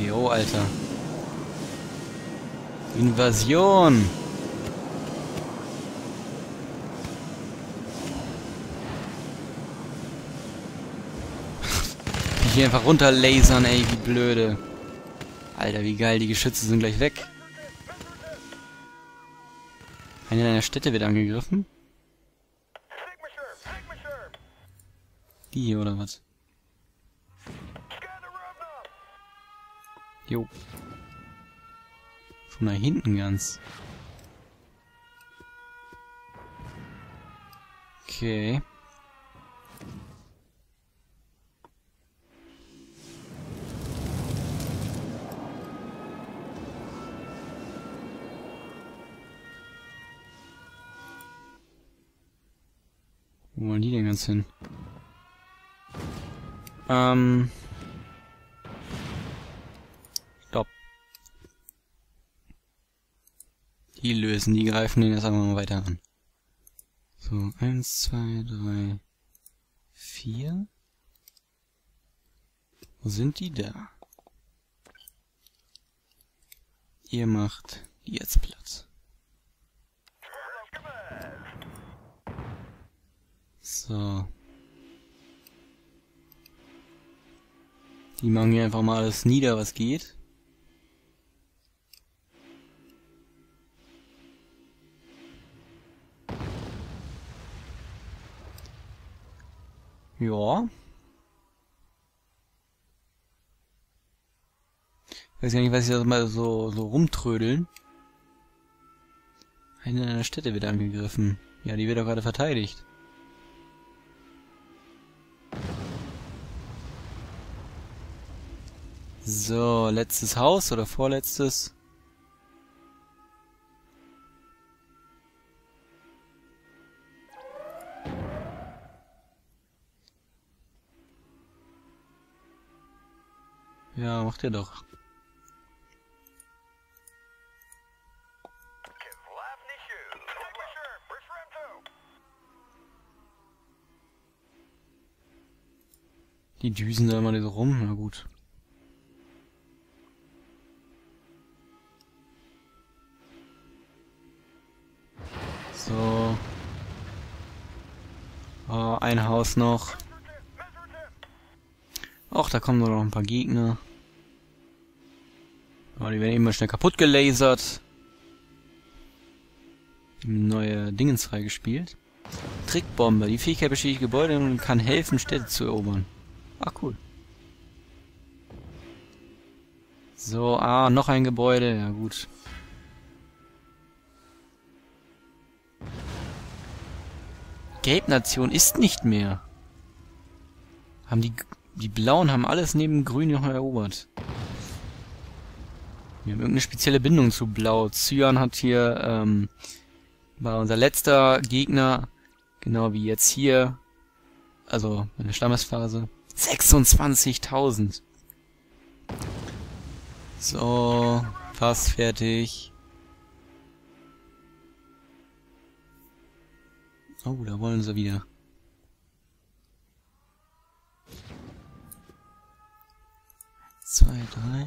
Jo, Alter. Invasion. Ich hier einfach runterlasern, ey, wie blöde. Alter, wie geil, die Geschütze sind gleich weg. Eine deiner Städte wird angegriffen. Die hier, oder was? Jo. Von da hinten ganz. Okay. Wo wollen die denn ganz hin? Stopp. Die lösen, die greifen den jetzt einfach mal weiter an. So, 1, 2, 3, 4. Wo sind die da? Ihr macht die jetzt Platz. So. Die machen hier einfach mal alles nieder, was geht. Ja. Ich weiß gar nicht, was ich das mal so rumtrödeln. Eine deiner Städte wird angegriffen. Ja, die wird doch gerade verteidigt. So, letztes Haus oder vorletztes? Ja, macht ihr doch. Die düsen da immer so rum, na gut. So. Oh, ein Haus noch. Och, da kommen nur noch ein paar Gegner. Oh, die werden eben mal schnell kaputt gelasert. Neue Dingens freigespielt. Trickbombe. Die Fähigkeit beschädigt Gebäude und kann helfen, Städte zu erobern. Ah, cool. So, noch ein Gebäude. Ja, gut. Gelbnation ist nicht mehr. Haben die Blauen haben alles neben Grün noch erobert. Wir haben irgendeine spezielle Bindung zu Blau. Cyan hat hier, war unser letzter Gegner, genau wie jetzt hier, also in der Stammesphase. 26.000. So, fast fertig. Oh, da wollen sie wieder. Zwei, drei.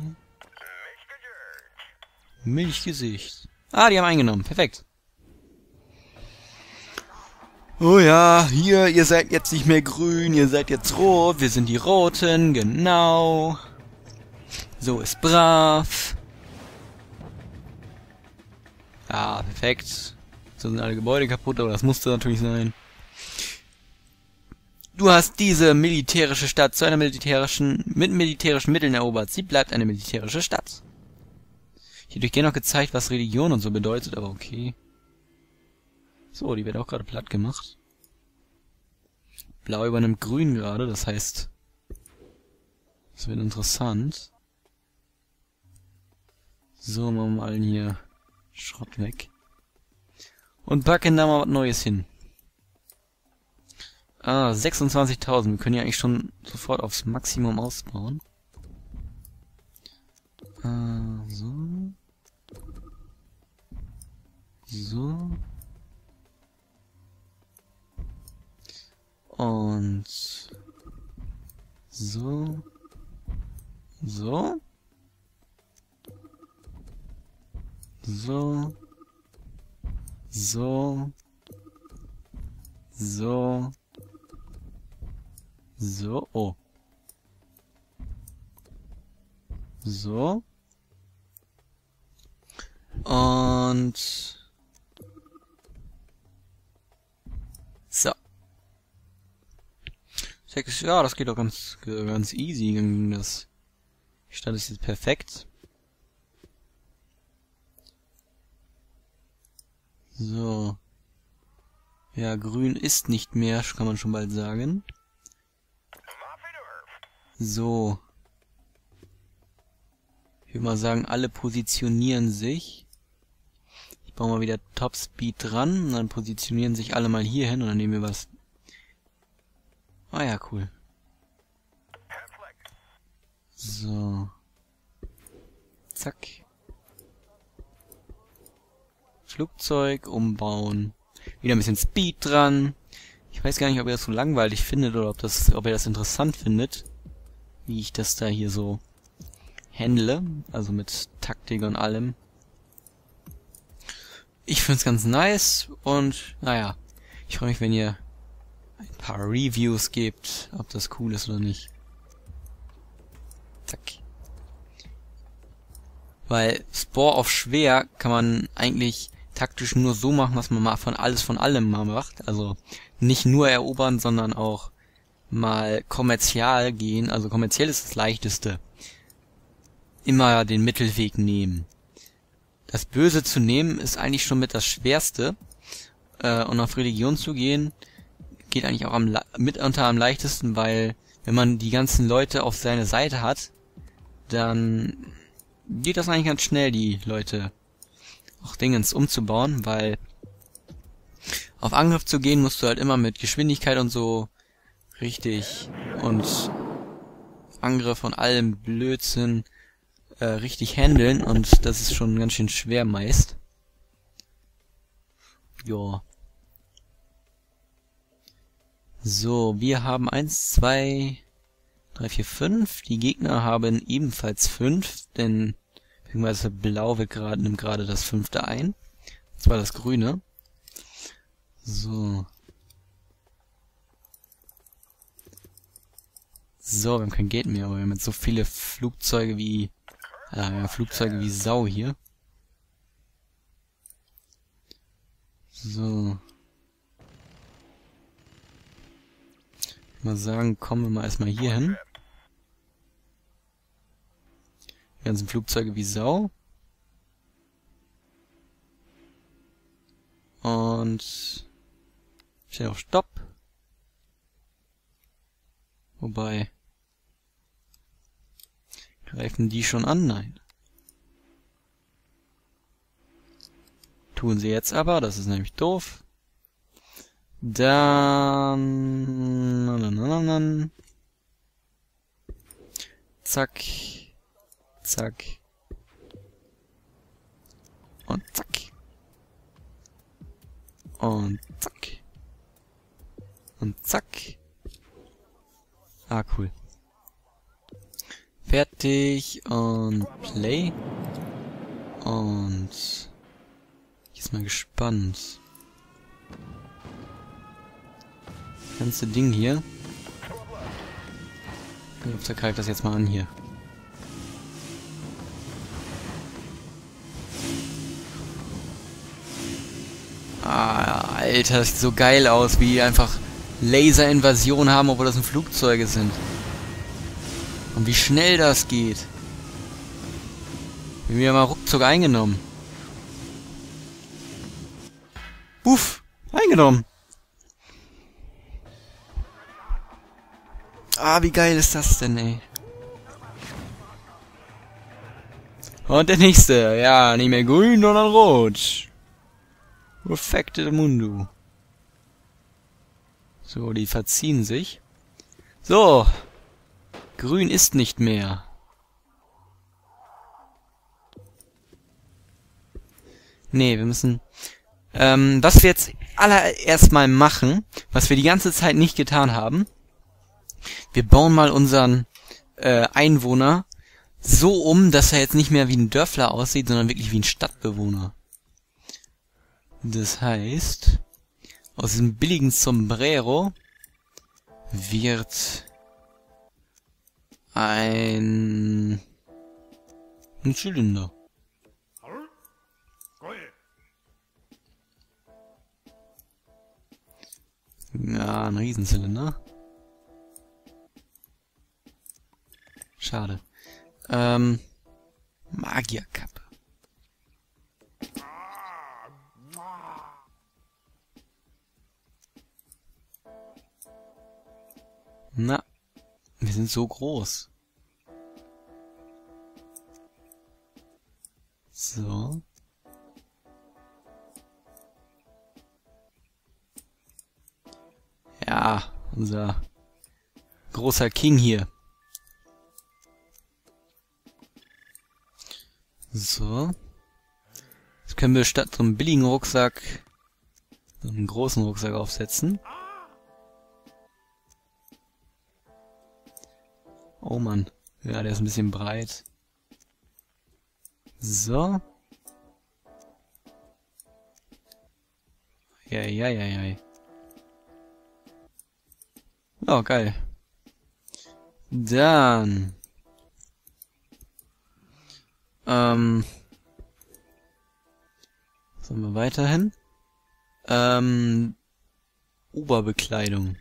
Milchgesicht. Ah, die haben eingenommen. Perfekt. Oh ja, hier, ihr seid jetzt nicht mehr grün, ihr seid jetzt rot. Wir sind die Roten, genau. So ist brav. Ah, perfekt. Da sind alle Gebäude kaputt, aber das musste natürlich sein. Du hast diese militärische Stadt zu einer mit militärischen Mitteln erobert. Sie bleibt eine militärische Stadt. Ich hätte euch gerne noch gezeigt, was Religion und so bedeutet, aber okay. So, die wird auch gerade platt gemacht. Blau übernimmt Grün gerade, das heißt, es wird interessant. So, machen wir allen hier Schrott weg. Und packen da mal was Neues hin. Ah, 26.000. Wir können ja eigentlich schon sofort aufs Maximum ausbauen. So. So. Und So. So. So. So. So. So. Oh. So. Und... So. Ja, das geht doch ganz easy. Das Stand ist jetzt perfekt. So. Ja, grün ist nicht mehr, kann man schon bald sagen. So. Ich würde mal sagen, alle positionieren sich. Ich baue mal wieder Top Speed dran und dann positionieren sich alle mal hier hin und dann nehmen wir was. Ah ja, cool. So. Zack. Flugzeug umbauen. Wieder ein bisschen Speed dran. Ich weiß gar nicht, ob ihr das so langweilig findet oder ob ihr das interessant findet, wie ich das da hier so handle, also mit Taktik und allem. Ich find's ganz nice und naja, ich freue mich, wenn ihr ein paar Reviews gebt, ob das cool ist oder nicht. Zack. Weil Spore auf schwer kann man eigentlich taktisch nur so machen, dass man mal von allem mal macht. Also nicht nur erobern, sondern auch mal kommerzial gehen. Also kommerziell ist das Leichteste. Immer den Mittelweg nehmen. Das Böse zu nehmen ist eigentlich schon mit das Schwerste. Und auf Religion zu gehen, geht eigentlich auch mitunter am leichtesten, weil wenn man die ganzen Leute auf seine Seite hat, dann geht das eigentlich ganz schnell, die Leute auch Dingens umzubauen, weil auf Angriff zu gehen musst du halt immer mit Geschwindigkeit und so richtig und Angriff und allem Blödsinn richtig handeln und das ist schon ganz schön schwer meist. Ja. So, wir haben 1, 2, 3, 4, 5. Die Gegner haben ebenfalls 5, denn beziehungsweise Blau nimmt gerade das 5. ein. Das war das Grüne. So. So, wir haben kein Geld mehr, aber wir haben jetzt so viele Flugzeuge wie... ja, Flugzeuge wie Sau hier. So. Mal sagen, kommen wir mal erstmal hier hin. Die ganzen Flugzeuge wie Sau. Und schnell auf Stopp. Wobei... Greifen die schon an? Nein. Tun sie jetzt aber, das ist nämlich doof. Dann... Zack. Zack. Und zack. Und zack. Und zack. Ah, cool. Fertig und Play. Und ich bin mal gespannt. Das ganze Ding hier. Ich hoffe, da greift das jetzt mal an hier. Ah, Alter, das sieht so geil aus, wie die einfach Laser-Invasion haben, obwohl das ein Flugzeuge sind. Und wie schnell das geht. Wir haben mal ruckzuck eingenommen. Puff, eingenommen. Ah, wie geil ist das denn, ey. Und der nächste. Ja, nicht mehr grün, sondern rot. Perfekte Mundo. So, die verziehen sich. So. Grün ist nicht mehr. Nee, wir müssen... was wir jetzt allererst mal machen, was wir die ganze Zeit nicht getan haben, wir bauen mal unseren Einwohner so um, dass er jetzt nicht mehr wie ein Dörfler aussieht, sondern wirklich wie ein Stadtbewohner. Das heißt, aus diesem billigen Sombrero wird ein Zylinder. Ja, ein Riesenzylinder. Schade. Magierkappe. Na, wir sind so groß. So. Ja, unser großer King hier. So. Jetzt können wir statt so einem billigen Rucksack so einen großen Rucksack aufsetzen. Oh Mann. Ja, der ist ein bisschen breit. So. Ja. Oh, geil. Dann. Sollen wir weiterhin? Oberbekleidung.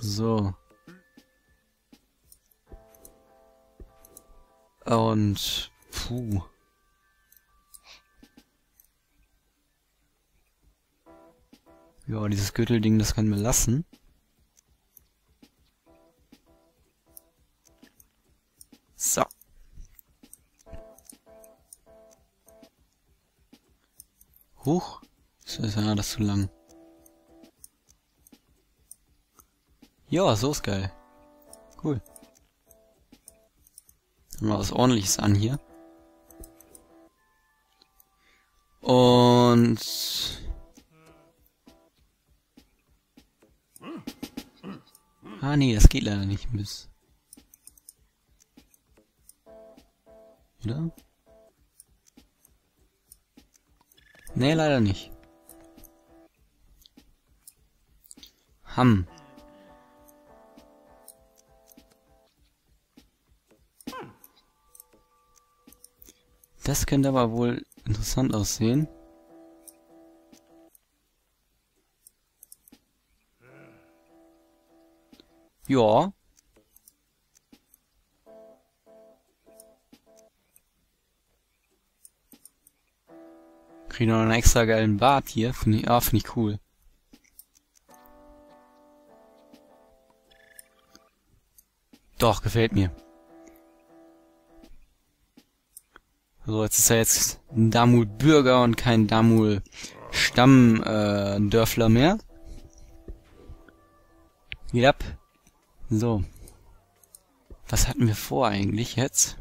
So. Und, puh. Ja, dieses Gürtelding, das können wir lassen. So. Huch. Das ist ja das zu lang. Ja, so ist geil. Cool. Haben wir was Ordentliches an hier. Und ah nee, das geht leider nicht bis. Oder? Nee, leider nicht. Hamm. Das könnte aber wohl interessant aussehen. Ja. Krieg noch einen extra geilen Bart hier. Finde ich cool. Doch, gefällt mir. So, jetzt ist er jetzt ein Damul-Bürger und kein Damul-Stamm-Dörfler mehr. Geht ab. So. Was hatten wir vor eigentlich jetzt?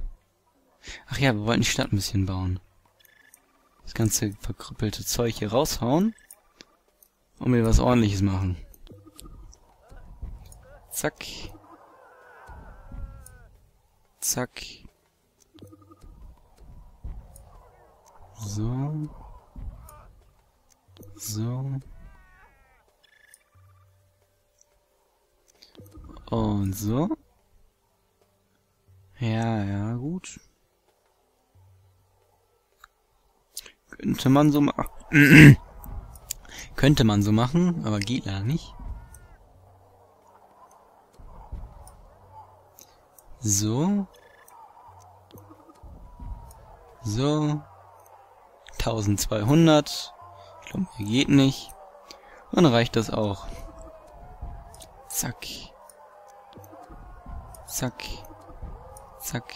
Ach ja, wir wollten die Stadt ein bisschen bauen. Das ganze verkrüppelte Zeug hier raushauen. Und mir was Ordentliches machen. Zack. Zack. So. So. Und so. Ja, gut. Könnte man so machen. Könnte man so machen, aber geht leider nicht. So. So. 1200. Ich glaube, hier geht nicht. Dann reicht das auch. Zack. Zack. Zack.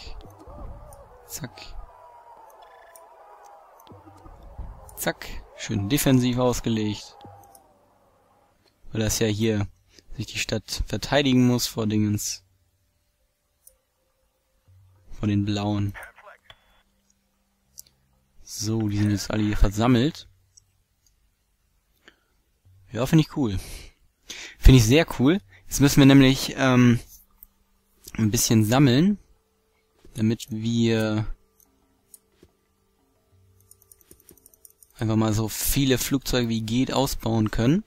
Zack. Zack. Schön defensiv ausgelegt. Weil das ja hier sich die Stadt verteidigen muss vor Dingens. Vor den Blauen. So, die sind jetzt alle hier versammelt. Ja, finde ich cool. Finde ich sehr cool. Jetzt müssen wir nämlich ein bisschen sammeln, damit wir einfach mal so viele Flugzeuge wie geht ausbauen können.